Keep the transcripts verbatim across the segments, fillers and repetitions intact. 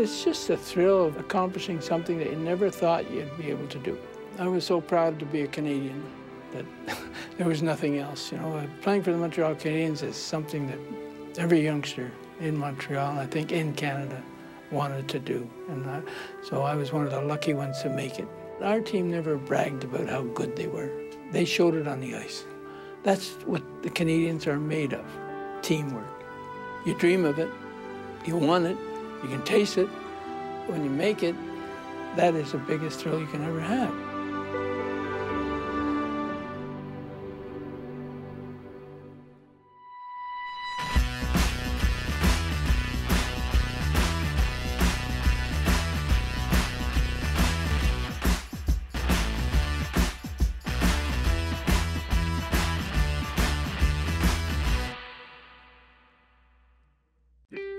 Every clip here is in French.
It's just the thrill of accomplishing something that you never thought you'd be able to do. I was so proud to be a Canadian that there was nothing else. You know, playing for the Montreal Canadiens is something that every youngster in Montreal, I think in Canada, wanted to do. And I, so I was one of the lucky ones to make it. Our team never bragged about how good they were. They showed it on the ice. That's what the Canadiens are made of, teamwork. You dream of it, you want it, you can taste it. When you make it, that is the biggest thrill you can ever have.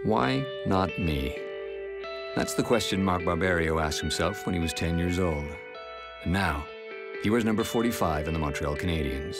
Why not me? That's the question Mark Barberio asked himself when he was ten years old. And now, he wears number forty-five in the Montreal Canadiens.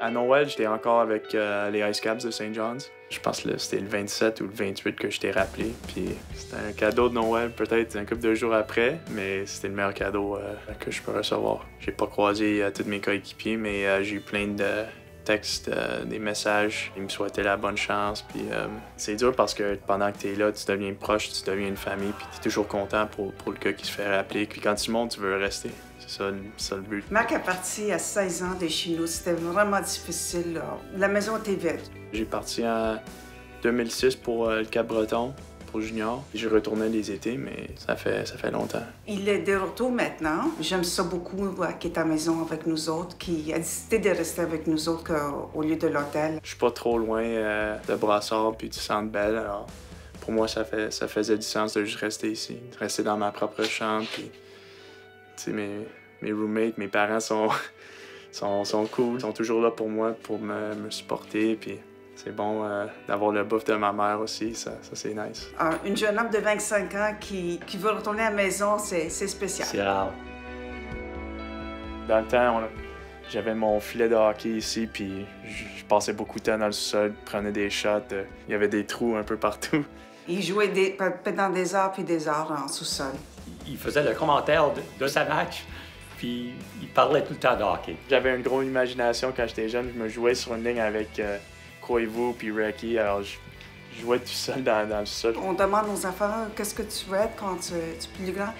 À Noël, j'étais encore avec euh, les Ice Caps de Saint John's. Je pense que c'était le vingt-sept ou le vingt-huit que je t'ai rappelé. Puis c'était un cadeau de Noël, peut-être un couple de jours après, mais c'était le meilleur cadeau euh, que je peux recevoir. J'ai pas croisé euh, tous mes coéquipiers, mais euh, j'ai eu plein de textes, euh, des messages. Ils me souhaitaient la bonne chance. Puis euh, c'est dur parce que pendant que tu es là, tu deviens proche, tu deviens une famille, puis tu es toujours content pour, pour le gars qui se fait rappeler. Puis quand tu montes, tu veux rester. C'est ça, ça le but. Marc est parti à seize ans de chez nous. C'était vraiment difficile, là. La maison était vide. J'ai parti en deux mille six pour euh, le Cap Breton, pour Junior. Je retournais les étés, mais ça fait, ça fait longtemps. Il est de retour maintenant. J'aime ça beaucoup qu'il est à la maison avec nous autres, qu'il a décidé de rester avec nous autres au lieu de l'hôtel. Je suis pas trop loin euh, de Brossard puis du Centre Bell, alors pour moi, ça, fait, ça faisait du sens de juste rester ici, de rester dans ma propre chambre. Puis, mes, mes roommates, mes parents sont, sont, sont cool, ils sont toujours là pour moi, pour me, me supporter. Puis c'est bon euh, d'avoir le bouffe de ma mère aussi, ça, ça c'est nice. Ah, une jeune homme de vingt-cinq ans qui, qui veut retourner à la maison, c'est spécial. C'est rare. Dans le temps, j'avais mon filet de hockey ici, puis je passais beaucoup de temps dans le sous-sol, prenais des shots, euh, il y avait des trous un peu partout. Il jouait des, pendant des heures puis des heures en sous-sol. Il faisait le commentaire de, de sa match, puis il parlait tout le temps de hockey. J'avais une grosse imagination quand j'étais jeune, je me jouais sur une ligne avec euh, Croyez-vous puis Recky, alors je, je jouais tout seul dans, dans le sol. On demande aux enfants qu'est-ce que tu veux être quand tu, tu es plus grand.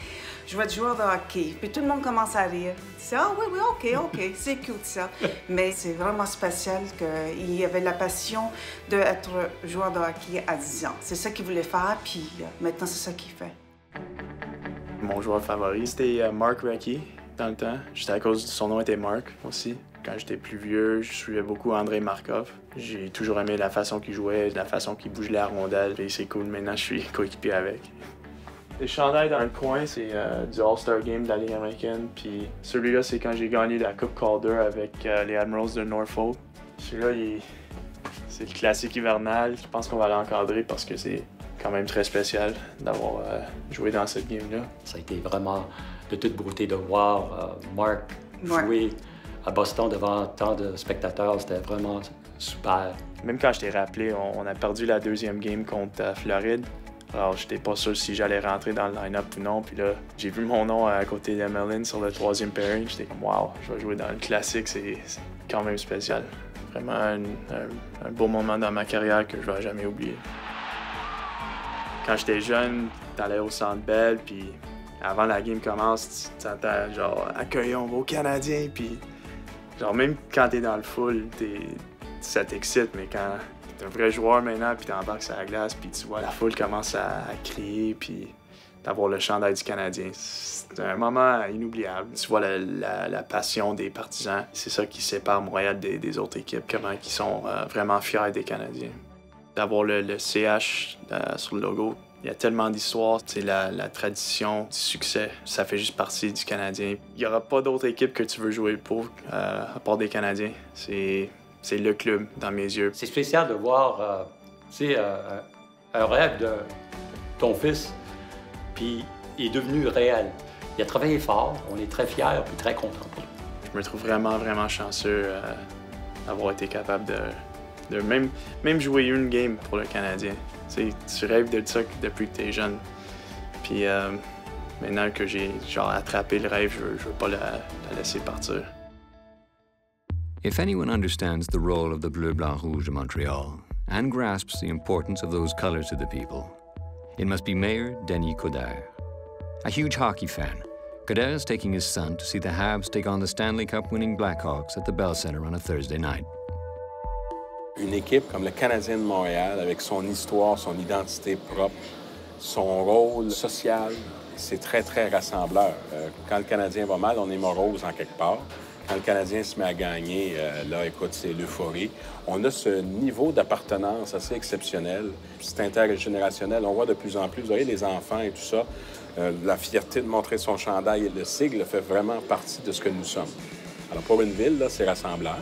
Je veux être joueur de hockey. Puis tout le monde commence à rire. C'est ah oui, oui, OK, OK, c'est cute ça. Mais c'est vraiment spécial qu'il y avait la passion d'être joueur de hockey à dix ans. C'est ça qu'il voulait faire, puis maintenant c'est ça qu'il fait. Mon joueur favori, c'était Mark Recky dans le temps. J'étais à cause de son nom, était Mark aussi. Quand j'étais plus vieux, je suivais beaucoup André Markov. J'ai toujours aimé la façon qu'il jouait, la façon qu'il bougeait la rondelle. Et c'est cool, maintenant je suis coéquipier avec. Les chandails dans le coin, c'est euh, du All-Star Game de la Ligue américaine. Puis celui-là, c'est quand j'ai gagné la Coupe Calder avec euh, les Admirals de Norfolk. Celui-là, il... c'est le classique hivernal. Je pense qu'on va l'encadrer parce que c'est quand même très spécial d'avoir euh, joué dans cette game-là. Ça a été vraiment de toute beauté de voir euh, Mark jouer. Ouais. À Boston, devant tant de spectateurs, c'était vraiment super. Même quand je t'ai rappelé, on a perdu la deuxième game contre Floride. Alors, j'étais pas sûr si j'allais rentrer dans le line-up ou non. Puis là, j'ai vu mon nom à côté de Merlin sur le troisième pairing. J'étais comme, wow, je vais jouer dans le classique, c'est quand même spécial. Vraiment un, un, un beau moment dans ma carrière que je vais jamais oublier. Quand j'étais jeune, t'allais au Centre Bell, puis avant la game commence, tu t'entends genre, accueillons vos Canadiens, puis. Genre, même quand t'es dans le full, ça t'excite, mais quand t'es un vrai joueur maintenant, puis t'embarques sur la glace, puis tu vois la foule commence à, à crier, puis d'avoir le chandail du Canadien, c'est un moment inoubliable. Tu vois la, la, la passion des partisans, c'est ça qui sépare Montréal des, des autres équipes, comment ils sont euh, vraiment fiers des Canadiens. D'avoir le, le C H euh, sur le logo, il y a tellement d'histoires, c'est la, la tradition du succès. Ça fait juste partie du Canadien. Il n'y aura pas d'autre équipe que tu veux jouer pour, euh, à part des Canadiens. C'est le club, dans mes yeux. C'est spécial de voir euh, euh, un rêve de ton fils, puis il est devenu réel. Il a travaillé fort, on est très fiers et très contents. Je me trouve vraiment, vraiment chanceux euh, d'avoir été capable de... de même, même jouer une game pour le Canadien. Tu sais, tu rêves de ça depuis que t'es jeune. Puis euh, maintenant que j'ai genre attrapé le rêve, je veux, je veux pas la, la laisser partir. If anyone understands the role of the Bleu Blanc Rouge of Montreal and grasps the importance of those colors to the people, it must be Mayor Denis Coderre. A huge hockey fan, Coderre is taking his son to see the Habs take on the Stanley Cup winning Blackhawks at the Bell Centre on a Thursday night. Une équipe comme le Canadien de Montréal, avec son histoire, son identité propre, son rôle social, c'est très, très rassembleur. Euh, quand le Canadien va mal, on est morose en quelque part. Quand le Canadien se met à gagner, euh, là, écoute, c'est l'euphorie. On a ce niveau d'appartenance assez exceptionnel. C'est intergénérationnel. On voit de plus en plus, vous voyez, les enfants et tout ça. Euh, la fierté de montrer son chandail et le sigle fait vraiment partie de ce que nous sommes. Alors, pour une ville, là, c'est rassembleur.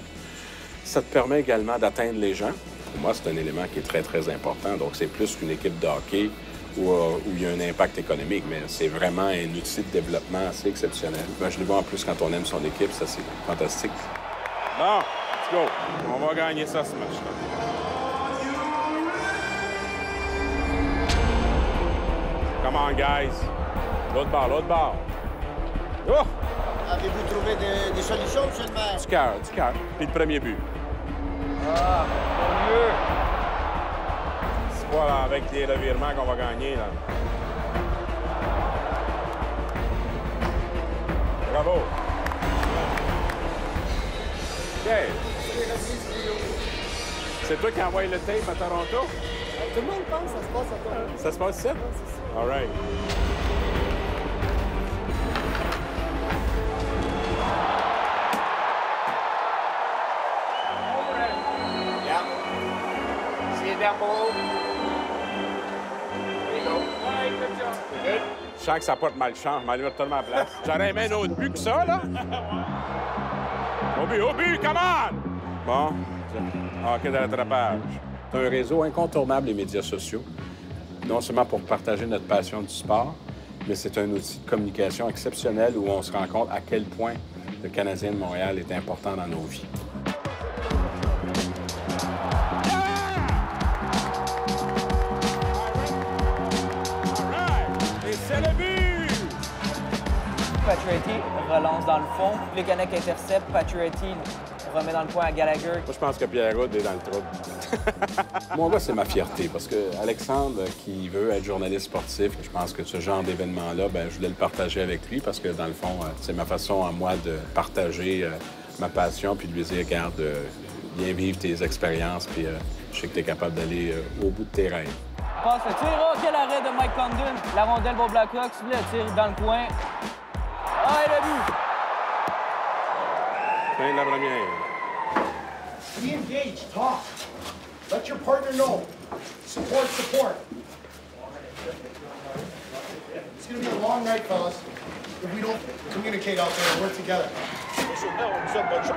Ça te permet également d'atteindre les gens. Pour moi, c'est un élément qui est très, très important. Donc, c'est plus qu'une équipe de hockey où, où il y a un impact économique, mais c'est vraiment un outil de développement assez exceptionnel. Ben, je le vois en plus quand on aime son équipe, ça, c'est fantastique. Bon, let's go. On va gagner ça, ce match-là. Come on, guys. L'autre bord, l'autre bord. Oh! Avez-vous trouvé des, des solutions, M. le maire? Du cœur, du cœur. Puis le premier but. Ah, bon mieux. C'est quoi, là, avec les revirements qu'on va gagner, là? Bravo. OK. C'est toi qui envoie le tape à Toronto? Tout le monde pense que ça se passe à Toronto. Ça se passe ici? Oui, c'est ça. All right. Je sens que ça porte malchance. Je m'enlève tellement à place. J'aurais aimé un autre but que ça, là. Au but, au but, come on! Bon, ah, quel rattrapage. C'est un réseau incontournable, les médias sociaux. Non seulement pour partager notre passion du sport, mais c'est un outil de communication exceptionnel où on se rend compte à quel point le Canadien de Montréal est important dans nos vies. Pacioretty relance dans le fond. Le Canuck intercepte. Pacioretty remet dans le coin à Gallagher. Moi, je pense que Pierre-Aud est dans le trouble. Moi, là, c'est ma fierté parce que Alexandre, qui veut être journaliste sportif, je pense que ce genre d'événement-là, ben, je voulais le partager avec lui parce que, dans le fond, c'est ma façon à moi de partager euh, ma passion puis de lui dire, regarde, euh, viens vivre tes expériences puis euh, je sais que tu es capable d'aller euh, au bout de tes rêves. Passe le tir. Oh, quel arrêt de Mike Condon. La rondelle va au Blackhawks. Le tir dans le coin. Ah, elle a vu! Fin de la première. Be engaged, talk. Let your partner know. Support, support. It's going to be a long night, fellas. If we don't communicate out there, work together.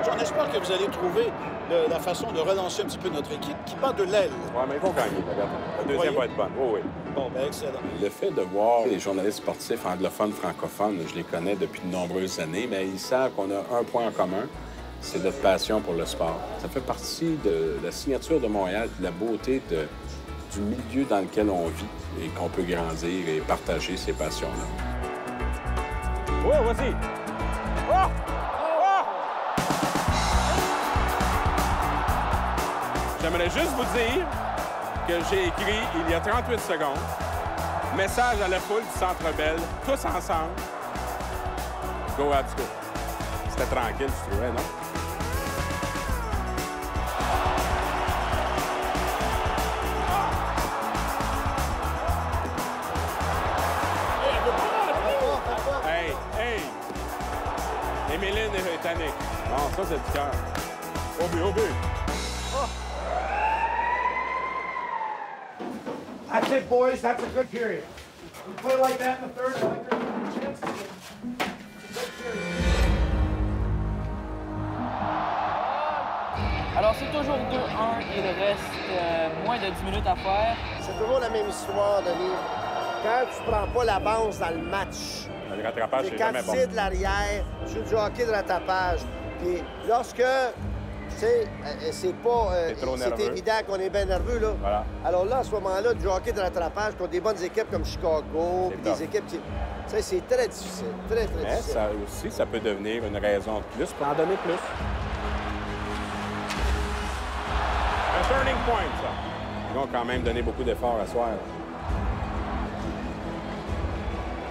J'en espère que vous allez trouver le, la façon de relancer un petit peu notre équipe qui part de l'aile. Oui, mais ils vont gagner, regarde. La deuxième va être bonne. Oh, oui. Bon, bien, excellent. Le fait de voir les journalistes sportifs anglophones, francophones, je les connais depuis de nombreuses années, mais ils savent qu'on a un point en commun, c'est notre passion pour le sport. Ça fait partie de la signature de Montréal, de la beauté de, du milieu dans lequel on vit et qu'on peut grandir et partager ces passions-là. Oui, voici. Oh! J'aimerais juste vous dire que j'ai écrit, il y a trente-huit secondes, message à la foule du Centre Bell, tous ensemble. Go Habs, go. C'était tranquille, tu trouvais, non? Hey, hey! Émiline et Tannick. Non, ça, c'est du cœur. Au but, au but! That's it, boys. That's a good period. We play like that in the third, I think there's a chance to get a good period. Alors, c'est toujours deux un. Il reste euh, moins de dix minutes à faire. C'est toujours la même histoire, Denis. Quand tu prends pas la bounce dans le match, le rattrapage, c'est jamais bon. Quand tu sais de l'arrière, tu joues du hockey de rattrapage. Puis lorsque Tu sais, c'est pas... Euh, c'est évident qu'on est bien nerveux, là. Voilà. Alors là, à ce moment-là, du hockey de rattrapage contre des bonnes équipes comme Chicago, puis des équipes qui... Tu sais, c'est très difficile, très, très Mais difficile. Mais aussi, ça peut devenir une raison de plus pour en donner plus. Un turning point, ça. Ils ont quand même donné beaucoup d'efforts à soir.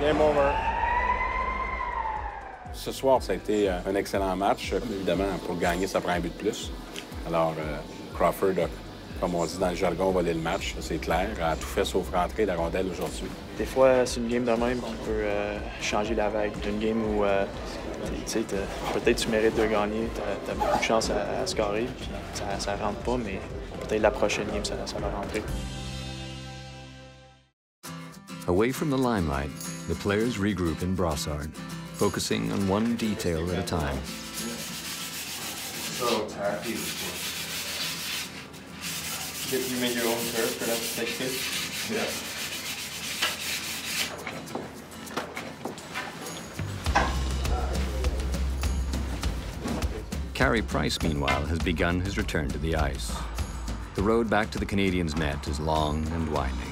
Game over. Ce soir, ça a été un excellent match. Évidemment, pour gagner, ça prend un but de plus. Alors, euh, Crawford, a, comme on dit dans le jargon, volé le match, c'est clair. A tout fait sauf rentrer la rondelle aujourd'hui. Des fois, c'est une game de même qui peut euh, changer la vague. D'une game où euh, peut-être tu mérites de gagner, tu as, as beaucoup de chance à, à scorer, puis ça ne rentre pas, mais peut-être la prochaine game, ça, ça va rentrer. Away from the limelight, the players regroup in Brossard, focusing on one detail at a time. So happy with you. Did you make your own turf for that stick hit? Yeah. Carey Price, meanwhile, has begun his return to the ice. The road back to the Canadiens' net is long and winding,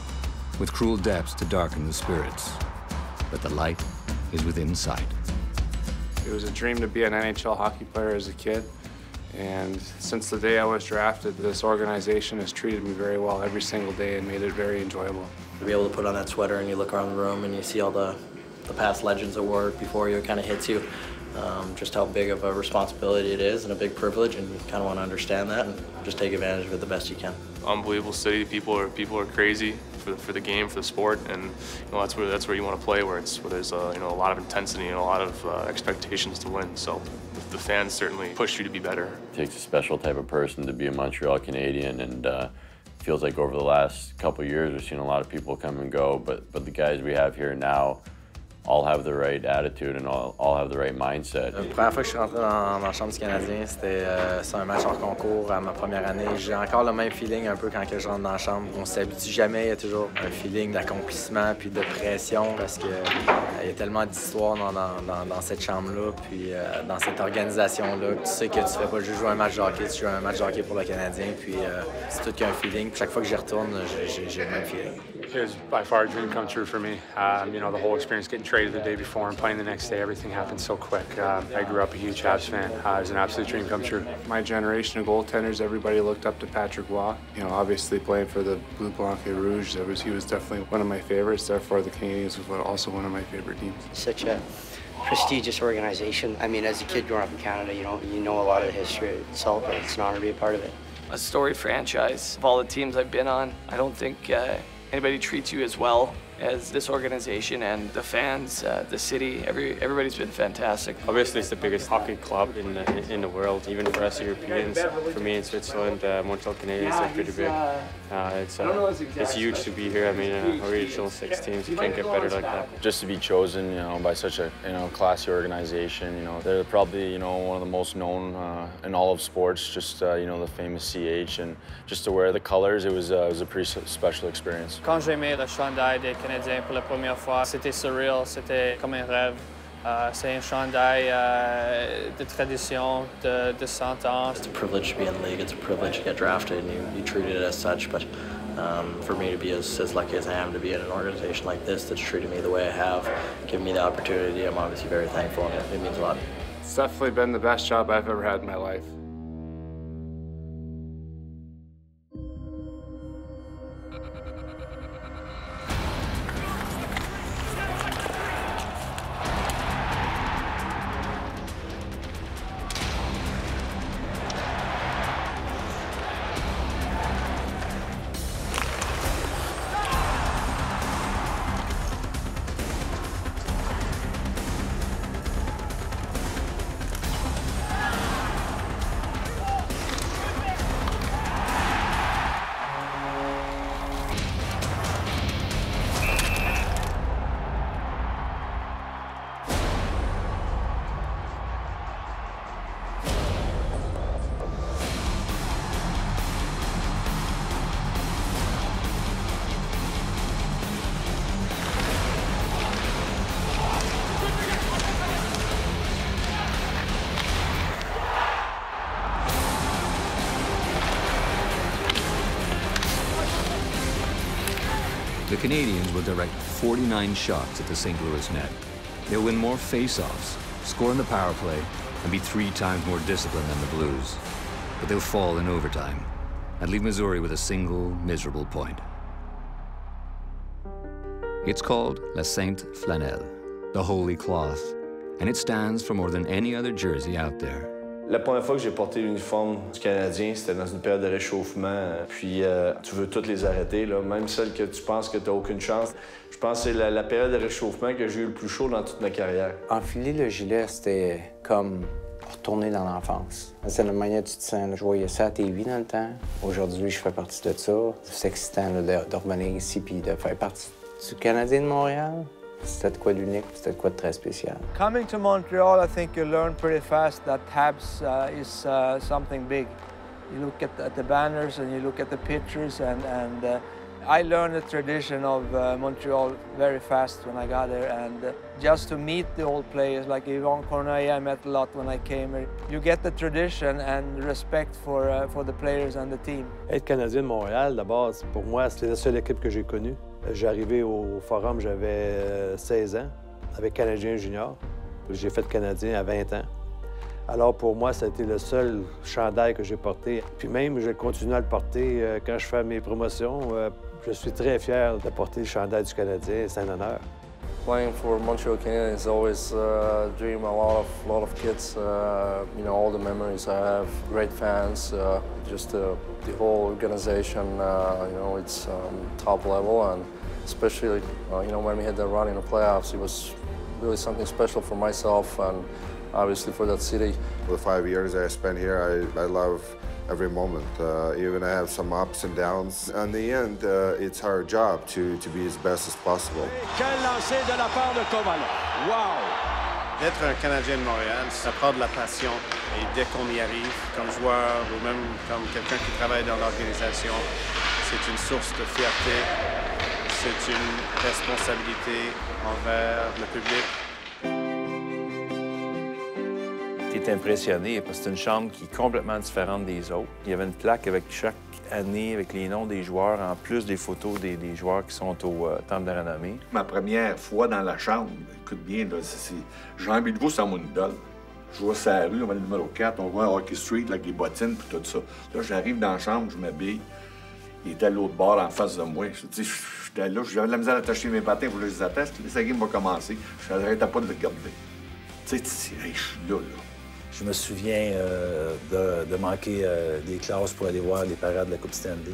with cruel depths to darken the spirits. But the light is within sight. It was a dream to be an N H L hockey player as a kid. And since the day I was drafted, this organization has treated me very well every single day and made it very enjoyable. To be able to put on that sweater and you look around the room and you see all the, the past legends that were before you, it kind of hits you. Um, just how big of a responsibility it is and a big privilege, and you kind of want to understand that and just take advantage of it the best you can. Unbelievable city. People are people are crazy for the, for the game, for the sport, and you know, that's where that's where you want to play, where it's where there's uh, you know a lot of intensity and a lot of uh, expectations to win. So the fans certainly push you to be better. It takes a special type of person to be a Montreal Canadian, and uh, it feels like over the last couple of years we've seen a lot of people come and go, but but the guys we have here now all have the right attitude and all, all have the right mindset. La première fois que je suis rentré dans ma chambre du Canadien, c'était euh, un match en concours à ma première année. J'ai encore le même feeling un peu quand je rentre dans la chambre. On s'habitue jamais, il y a toujours un feeling d'accomplissement puis de pression parce qu'il euh, y a tellement d'histoires dans, dans, dans, dans cette chambre-là puis euh, dans cette organisation-là. Tu sais que tu fais pas juste jouer un match de hockey, tu joues un match de hockey pour le Canadien, puis euh, c'est tout qu'un feeling. Puis chaque fois que j'y retourne, j'ai le même feeling. It was by far a dream come true for me. Um, you know, the whole experience getting traded the day before and playing the next day, everything happened so quick. Um, I grew up a huge Habs fan. Uh, it was an absolute dream come true. My generation of goaltenders, everybody looked up to Patrick Roy. You know, obviously playing for the Bleu Blanc et Rouge, there was, he was definitely one of my favorites. Therefore, the Canadiens was also one of my favorite teams. Such a prestigious organization. I mean, as a kid growing up in Canada, you know, you know a lot of the history itself, but it's an honor to be a part of it. A storied franchise. Of all the teams I've been on, I don't think uh, anybody treats you as well as this organization and the fans, uh, the city, every, everybody's been fantastic. Obviously, it's the biggest hockey club in the, in the world, even for us Europeans. For me in Switzerland, uh, Montreal Canadiens are pretty big. Uh, it's, uh, it's huge to be here. I mean, uh, original six teams, you can't get better like that. Just to be chosen, you know, by such a you know classy organization, you know, they're probably you know one of the most known uh, in all of sports. Just uh, you know the famous C H, and just to wear the colors, it was uh, it was a pretty special experience. Quand j'ai mis le chandail des Canadiens pour la première fois, c'était surreal, c'était comme un rêve. Uh, c'est un chandail uh, de tradition de, de cent ans. It's a privilege to be in the league. It's a privilege to get drafted, and you, you treated it as such. But um, for me to be as, as lucky as I am to be in an organization like this that's treated me the way I have, given me the opportunity, I'm obviously very thankful, and it, it means a lot. It's definitely been the best job I've ever had in my life. Canadiens will direct forty-nine shots at the Saint Louis net. They'll win more face-offs, score in the power play, and be three times more disciplined than the Blues. But they'll fall in overtime and leave Missouri with a single miserable point. It's called La Sainte Flanelle, the holy cloth, and it stands for more than any other jersey out there. La première fois que j'ai porté l'uniforme du Canadien, c'était dans une période de réchauffement. Puis euh, tu veux toutes les arrêter, là, même celles que tu penses que tu n'as aucune chance. Je pense que c'est la, la période de réchauffement que j'ai eu le plus chaud dans toute ma carrière. Enfiler le gilet, c'était comme retourner dans l'enfance. C'est la manière dont tu te sens. Là. Je voyais ça à T V dans le temps. Aujourd'hui, je fais partie de ça. C'est excitant là, de, de revenir ici puis de faire partie du Canadien de Montréal. C'était de quoi d'unique, c'était de quoi de très spécial. Coming to Montreal, I think you learn pretty fast that Habs uh, is uh, something big. You look at, at the banners and you look at the pictures, and, and uh, I learned the tradition of uh, Montreal very fast when I got there. And uh, just to meet the old players, like Yvon Cournoyer, I met a lot when I came here. You get the tradition and respect for, uh, for the players and the team. Être Canadien de Montréal, d'abord, pour moi, c'est la seule équipe que j'ai connue. J'arrivais au Forum, j'avais seize ans, avec Canadien junior. J'ai fait Canadien à vingt ans. Alors pour moi, ça a été le seul chandail que j'ai porté. Puis même, je continue à le porter quand je fais mes promotions. Je suis très fier de porter le chandail du Canadien, c'est un honneur. Playing for Montreal Canadiens is always a dream. A lot of lot of kids, uh, you know, all the memories I have. Great fans, uh, just uh, the whole organization. Uh, you know, it's um, top level, and especially uh, you know when we had that run in the playoffs, it was really something special for myself and obviously for that city. The five years I spent here, I, I love every moment. Uh, even I have some ups and downs. In the end, uh, it's our job to, to be as best as possible. Quel lancer de la part de Koval. Wow! D'être un Canadien de Montréal, ça prend de la passion. Et dès qu'on y arrive, comme joueur ou même comme quelqu'un qui travaille dans l'organisation, c'est une source de fierté. C'est une responsabilité envers le public. J'étais impressionné parce que c'est une chambre qui est complètement différente des autres. Il y avait une plaque avec chaque année, avec les noms des joueurs, en plus des photos des, des joueurs qui sont au euh, temple de renommée. Ma première fois dans la chambre, écoute bien, Jean Béliveau, c'est mon idole. Je vois sa rue, on va le numéro quatre, on voit un Hockey Street avec les bottines puis tout ça. Là, j'arrive dans la chambre, je m'habille. Il était à l'autre bord, en face de moi. J'étais là, j'avais de la misère à attacher mes patins, il faut que je les attache. La game va commencer, je n'arrêtais pas de le garder. Tu sais, je suis là, là. Je me souviens euh, de, de manquer euh, des classes pour aller voir les parades de la Coupe Stanley.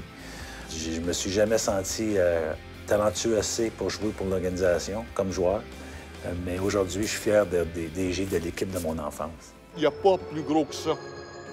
Je, je me suis jamais senti euh, talentueux assez pour jouer pour l'organisation comme joueur. Euh, mais aujourd'hui, je suis fier des de, D G de l'équipe de mon enfance. Il n'y a pas plus gros que ça.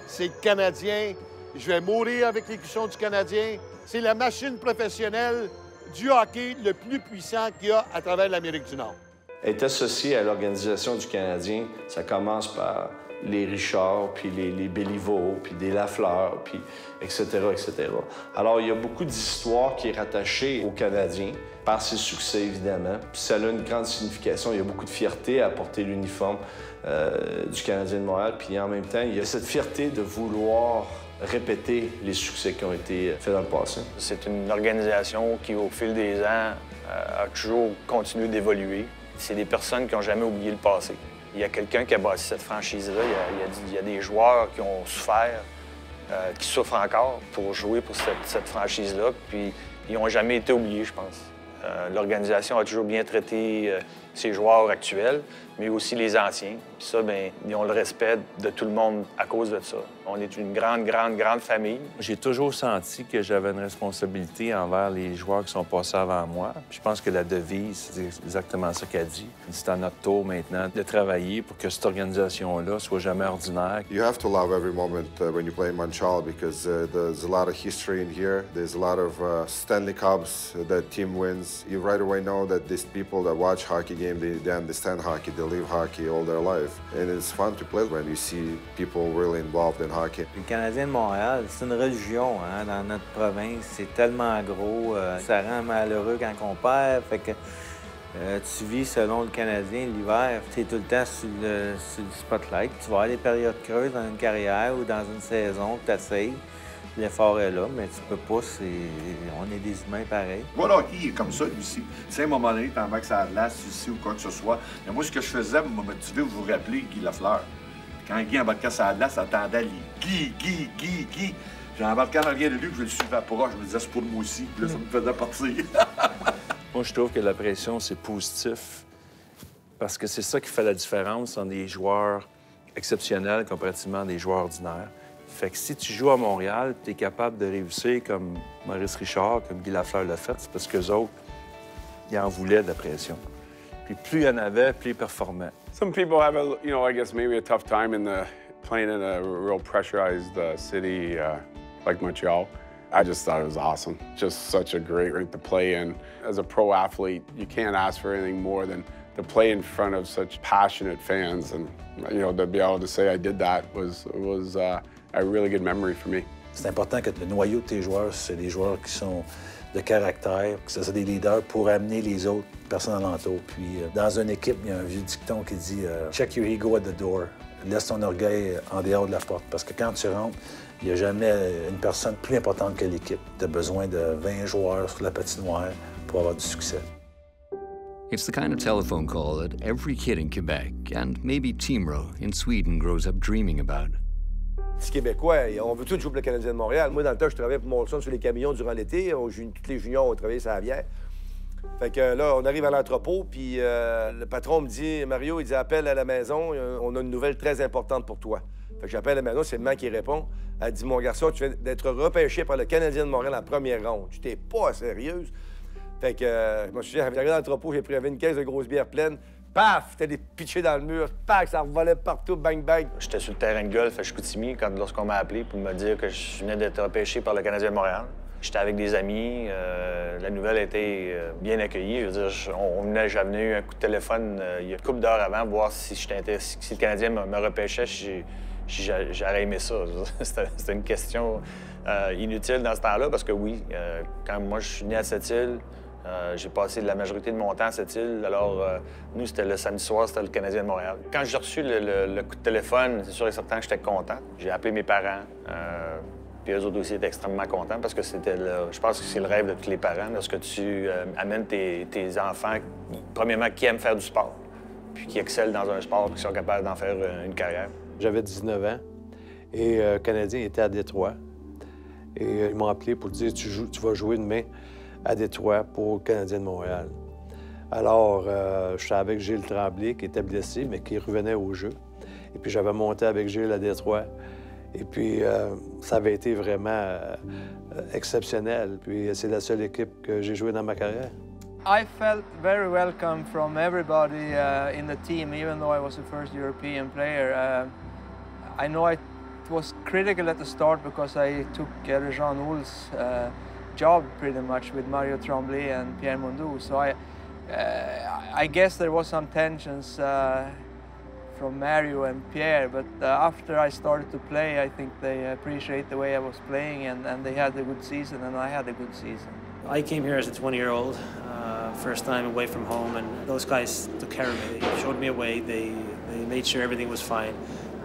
C'est le Canadien. Je vais mourir avec l'écusson du Canadien. C'est la machine professionnelle du hockey le plus puissant qu'il y a à travers l'Amérique du Nord. Être associé à l'organisation du Canadien, ça commence par les Richard, puis les, les Béliveau, puis des Lafleur, puis et cetera, et cetera. Alors, il y a beaucoup d'histoires qui est rattachée aux Canadiens, par ses succès, évidemment. Puis ça a une grande signification. Il y a beaucoup de fierté à porter l'uniforme euh, du Canadien de Montréal. Puis en même temps, il y a cette fierté de vouloir répéter les succès qui ont été faits dans le passé. C'est une organisation qui, au fil des ans, euh, a toujours continué d'évoluer. C'est des personnes qui n'ont jamais oublié le passé. Il y a quelqu'un qui a bâti cette franchise-là. Il, il, il y a des joueurs qui ont souffert, euh, qui souffrent encore pour jouer pour cette, cette franchise-là. Puis, ils n'ont jamais été oubliés, je pense. Euh, L'organisation a toujours bien traité euh, ses joueurs actuels, mais aussi les anciens. Puis ça, bien, ils ont le respect de tout le monde à cause de ça. On est une grande, grande, grande famille. J'ai toujours senti que j'avais une responsabilité envers les joueurs qui sont passés avant moi. Puis je pense que la devise, c'est exactement ça qu'elle dit. C'est à notre tour maintenant de travailler pour que cette organisation-là soit jamais ordinaire. You have to love every moment uh, when you play in Montreal because uh, there's a lot of history in here. There's a lot of uh, Stanley Cups that team wins. You right away know that these people that watch hockey game, they, they understand hockey, they live hockey all their life. And it's fun to play when you see people really involved in hockey. Le Canadien de Montréal, c'est une religion hein, dans notre province. C'est tellement gros, euh, ça rend malheureux quand on perd. Fait que euh, tu vis selon le Canadien l'hiver. Tu es tout le temps sur le, sur le spotlight. Tu vas avoir des périodes creuses dans une carrière ou dans une saison, tu essaies. l'effort est là, mais tu peux pas, c'est... on est des humains pareils. Voilà, hockey, il est comme ça, lui aussi. Tu sais, à un moment donné, t'en vas que ça a de l'as ici ou quoi que ce soit. Mais moi, ce que je faisais, me motiver, vous vous rappelez Guy Lafleur. Quand Guy embarquait ça a de l'as, ça attendait les Guy, Guy, Guy, Guy. J'embarquais en arrière de lui, puis je le suivais à proche, je me disais, c'est pour moi aussi, puis là, ça me faisait partir. Moi, je trouve que la pression, c'est positif, parce que c'est ça qui fait la différence entre des joueurs exceptionnels comparativement à des joueurs ordinaires. Fait que si tu joues à Montréal, tu es capable de réussir comme Maurice Richard, comme Guy Lafleur l'a fait, c'est parce qu'eux autres, ils en voulaient de la pression. Puis plus il y en avait, plus ils performaient. Some people have, a, you know, I guess maybe a tough time in the, playing in a real pressurized uh, city uh, like Montreal. I just thought it was awesome. Just such a great rink to play in. As a pro athlete, you can't ask for anything more than to play in front of such passionate fans, and you know, to be able to say I did that was was uh, a really good memory for me. C'est important que le noyau de tes joueurs, c'est des joueurs qui sont de caractère, que ce soit des leaders pour amener les autres personnes alentour. Puis euh, dans une équipe, il y a un vieux dicton qui dit euh, check your ego at the door. Laisse ton orgueil en dehors de la porte, parce que quand tu rentres, il n'y a jamais une personne plus importante que l'équipe. Tu as besoin de vingt joueurs sur la patinoire pour avoir du succès. It's the kind of telephone call that every kid in Quebec and maybe Timrå in Sweden grows up dreaming about. Les Québécois, on veut tous jouer pour le Canadien de Montréal. Moi, dans le temps, je travaillais pour Molson sur les camions durant l'été. Toutes les juniors ont travaillé sur la bière. Fait que là, on arrive à l'entrepôt, puis euh, le patron me dit, Mario, il dit, appelle à la maison, on a une nouvelle très importante pour toi. Fait que j'appelle à la maison, c'est maman qui répond. Elle dit, mon garçon, tu viens d'être repêché par le Canadien de Montréal en première ronde. Tu t'es pas sérieuse. Fait que euh, je me suis dit, j'arrive à l'entrepôt, j'ai pris une caisse de grosses bières pleines. Paf! T'as des pitchés dans le mur, paf! Ça revolait partout, bang, bang! J'étais sur le terrain de golf à Chicoutimi quand lorsqu'on m'a appelé pour me dire que je venais d'être repêché par le Canadien de Montréal. J'étais avec des amis, euh, la nouvelle a été euh, bien accueillie. Je veux dire, je, on, on venait, j'avais venu un coup de téléphone euh, il y a une couple d'heures avant, voir si, si le Canadien me, me repêchait, j'aurais aimé ça. C'était une question euh, inutile dans ce temps-là, parce que oui, euh, quand moi je suis né à cette île, Euh, j'ai passé la majorité de mon temps à cette île, alors euh, nous, c'était le samedi soir, c'était le Canadien de Montréal. Quand j'ai reçu le, le, le coup de téléphone, c'est sûr et certain que j'étais content. J'ai appelé mes parents, euh, puis eux autres aussi étaient extrêmement contents parce que c'était, le, je pense que c'est le rêve de tous les parents, lorsque tu euh, amènes tes, tes enfants, premièrement, qui aiment faire du sport, puis qui excellent dans un sport, qui sont capables d'en faire une carrière. J'avais dix-neuf ans et euh, le Canadien était à Détroit. Et euh, ils m'ont appelé pour dire, tu, joues, tu vas jouer demain à Détroit pour le Canadien de Montréal. Alors, euh, je savais que Gilles Tremblay, qui était blessé, mais qui revenait au jeu. Et puis, j'avais monté avec Gilles à Détroit. Et puis, euh, ça avait été vraiment euh, exceptionnel. Puis, c'est la seule équipe que j'ai jouée dans ma carrière. I felt very welcome from everybody uh, in the team, even though I was the first European player. Uh, I know it was critical at the start because I took uh, Réjean Oul's uh, job pretty much with Mario Tremblay and Pierre Mondou. So I, uh, I guess there was some tensions uh, from Mario and Pierre, but uh, after I started to play, I think they appreciate the way I was playing, and, and they had a good season, and I had a good season. I came here as a twenty-year-old, uh, first time away from home, and those guys took care of me. They showed me a way. They, they made sure everything was fine.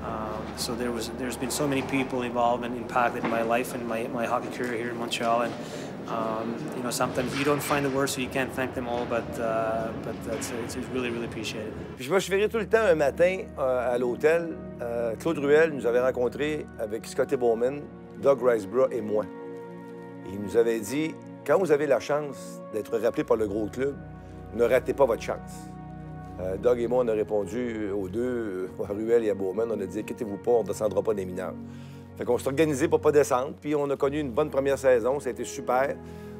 Um, so there was, there's been so many people involved and impacted my life and my, my hockey career here in Montreal. And um, you know, sometimes you don't find the words, so you can't thank them all, but uh, but that's it's really really appreciated. Puis je me suis viré tout le temps un matin euh, à l'hôtel. Euh, Claude Ruel nous avait rencontrés avec Scotty Bowman, Doug Riseborough et moi. Il nous avait dit, quand vous avez la chance d'être rappelé par le gros club, ne ratez pas votre chance. Euh, Doug et moi, on a répondu aux deux, euh, à Ruel et à Bowman, on a dit « Inquiétez-vous pas, on ne descendra pas des mineurs ». Fait qu'on s'est organisé pour ne pas descendre, puis on a connu une bonne première saison, ça a été super.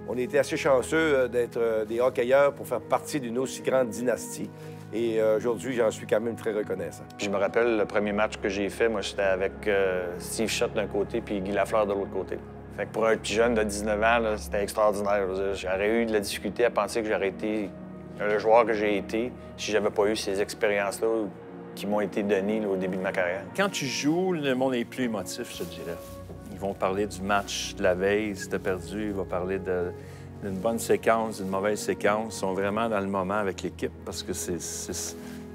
On était assez chanceux euh, d'être euh, des hockeyeurs pour faire partie d'une aussi grande dynastie. Et euh, aujourd'hui, j'en suis quand même très reconnaissant. Je me rappelle le premier match que j'ai fait, moi j'étais avec euh, Steve Schott d'un côté puis Guy Lafleur de l'autre côté. Fait que pour un petit jeune de dix-neuf ans, c'était extraordinaire. J'aurais eu de la difficulté à penser que j'aurais été le joueur que j'ai été, si j'avais pas eu ces expériences-là qui m'ont été données là, au début de ma carrière. Quand tu joues, le monde est plus émotif, je te dirais. Ils vont parler du match de la veille, si t'as perdu, ils vont parler d'une bonne séquence, d'une mauvaise séquence. Ils sont vraiment dans le moment avec l'équipe parce que c'est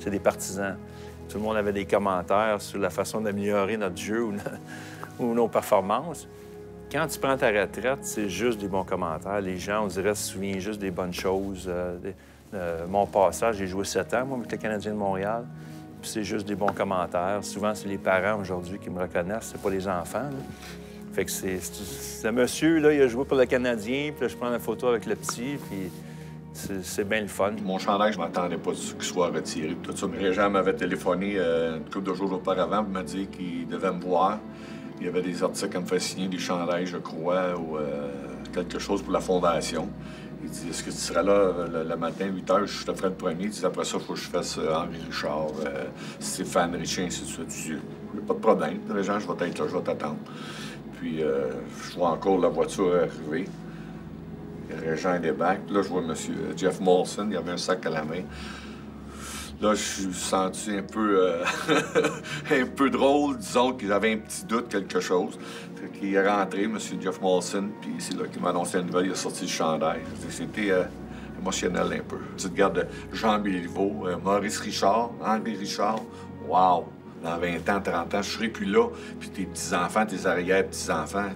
des partisans. Tout le monde avait des commentaires sur la façon d'améliorer notre jeu ou, ou nos performances. Quand tu prends ta retraite, c'est juste des bons commentaires. Les gens, on dirait, se souviennent juste des bonnes choses. Euh, euh, mon passage, j'ai joué sept ans, moi, avec le Canadien de Montréal. Puis c'est juste des bons commentaires. Souvent, c'est les parents aujourd'hui qui me reconnaissent, c'est pas les enfants, là. Fait que c'est... Ce monsieur, là, il a joué pour le Canadien, puis là, je prends la photo avec le petit, puis... C'est bien le fun. Mon chandail, je m'attendais pas qu'il soit retiré. Tout ça. Réjean m'avait téléphoné euh, une couple de jours auparavant pour me dire qu'il devait me voir. Il y avait des articles à me faire signer, des chandails, je crois, ou euh, quelque chose pour la fondation. Il dit, est-ce que tu seras là le, le matin, huit heures, je te ferai le premier. Il dit, après ça, il faut que je fasse euh, Henri Richard, euh, Stéphane Richin, ainsi de suite. Je dis, pas de problème, Réjean, je vais être là, je vais t'attendre. Puis, euh, je vois encore la voiture arriver. Régent débarque. Là, je vois M. Jeff Molson, il avait un sac à la main. Là, je suis senti un peu, euh, un peu drôle, disons qu'il avait un petit doute, quelque chose. Fait qu'il est rentré, M. Jeff Molson, puis c'est là qu'il m'a annoncé la nouvelle, il a sorti le chandail. C'était euh, émotionnel un peu. Tu regardes Jean Béliveau, euh, Maurice Richard, Henri Richard, wow! Dans vingt ans, trente ans, je serai plus là, puis tes petits-enfants, tes arrière-petits-enfants,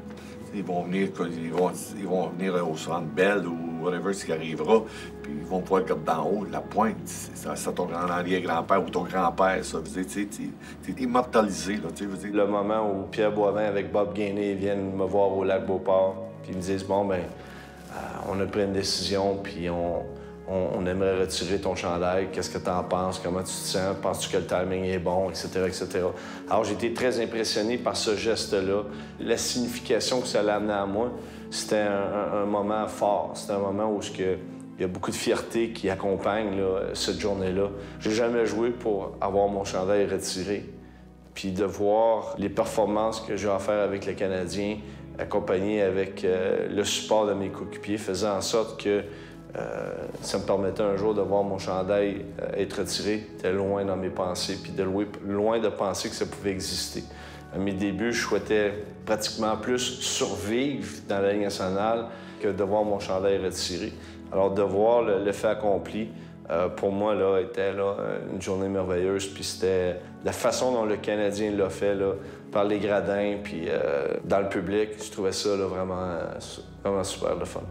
Ils vont venir, ils vont, ils vont venir au centre Bell ou whatever ce qui arrivera, puis ils vont pouvoir regarder d'en haut, la pointe, ça, ça ton arrière-grand-père ou ton grand-père, ça veut dire, tu sais, t'es immortalisé, là, tu sais. Le moment où Pierre Boivin avec Bob Gainé viennent me voir au lac Beauport, puis ils me disent, bon, ben, euh, on a pris une décision, puis on, on, on aimerait retirer ton chandail, qu'est-ce que t'en penses, comment tu te sens, penses-tu que le timing est bon, et cetera, et cetera. Alors, j'ai été très impressionné par ce geste-là. La signification que ça l'amenait à moi, c'était un, un moment fort. C'était un moment où il y a beaucoup de fierté qui accompagne là, cette journée-là. J'ai jamais joué pour avoir mon chandail retiré. Puis de voir les performances que j'ai à faire avec les Canadiens, accompagnées avec euh, le support de mes coéquipiers, faisant en sorte que Euh, ça me permettait un jour de voir mon chandail euh, être retiré. C'était loin dans mes pensées, puis de loin, loin de penser que ça pouvait exister. À mes débuts, je souhaitais pratiquement plus survivre dans la Ligue nationale que de voir mon chandail retiré. Alors de voir le, le fait accompli, euh, pour moi, là, était là, une journée merveilleuse. Puis c'était la façon dont le Canadien l'a fait, là, par les gradins, puis euh, dans le public, je trouvais ça là, vraiment, vraiment super le fun.